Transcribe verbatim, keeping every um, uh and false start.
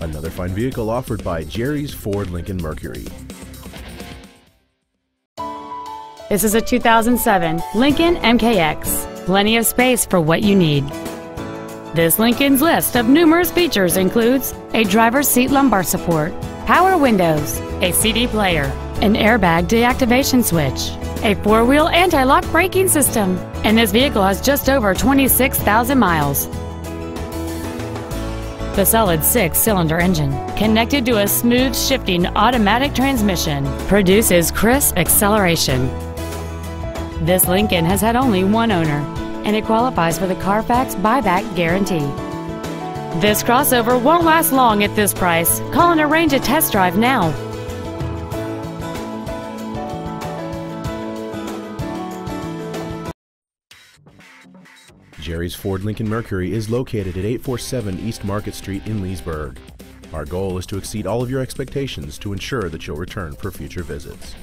Another fine vehicle offered by Jerry's Ford Lincoln Mercury. This is a two thousand seven Lincoln M K X. Plenty of space for what you need. This Lincoln's list of numerous features includes a driver's seat lumbar support, power windows, a C D player, an airbag deactivation switch, a four-wheel anti-lock braking system, and this vehicle has just over twenty-six thousand miles. The solid six-cylinder engine, connected to a smooth shifting automatic transmission, produces crisp acceleration. This Lincoln has had only one owner, and it qualifies for the Carfax buyback guarantee. This crossover won't last long at this price. Call and arrange a test drive now. Jerry's Ford Lincoln Mercury is located at eight forty-seven East Market Street in Leesburg. Our goal is to exceed all of your expectations to ensure that you'll return for future visits.